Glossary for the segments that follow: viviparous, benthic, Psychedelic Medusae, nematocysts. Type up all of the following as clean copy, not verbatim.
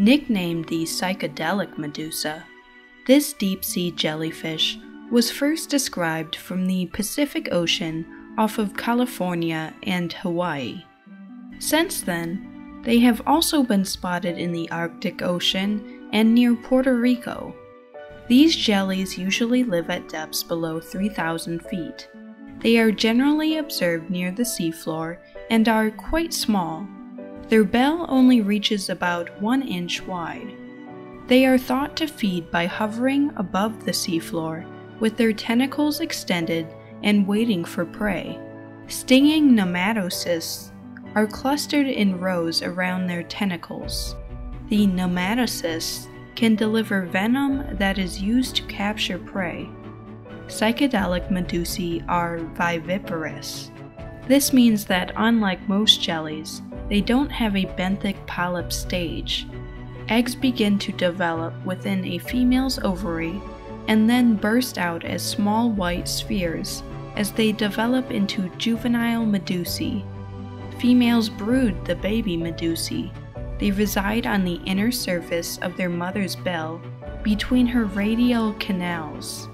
nicknamed the psychedelic medusa. This deep-sea jellyfish was first described from the Pacific Ocean off of California and Hawaii. Since then, they have also been spotted in the Arctic Ocean and near Puerto Rico. These jellies usually live at depths below 3,000 feet. They are generally observed near the seafloor and are quite small. Their bell only reaches about 1 inch wide. They are thought to feed by hovering above the seafloor with their tentacles extended and waiting for prey. Stinging nematocysts are clustered in rows around their tentacles. The nematocysts can deliver venom that is used to capture prey. Psychedelic medusae are viviparous. This means that unlike most jellies, they don't have a benthic polyp stage. Eggs begin to develop within a female's ovary and then burst out as small white spheres as they develop into juvenile medusae. Females brood the baby medusae. They reside on the inner surface of their mother's bell between her radial canals.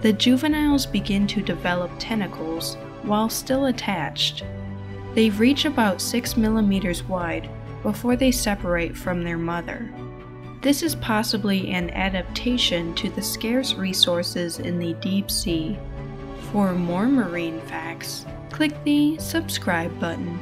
The juveniles begin to develop tentacles while still attached. They reach about 6 millimeters wide before they separate from their mother. This is possibly an adaptation to the scarce resources in the deep sea. For more marine facts, click the subscribe button.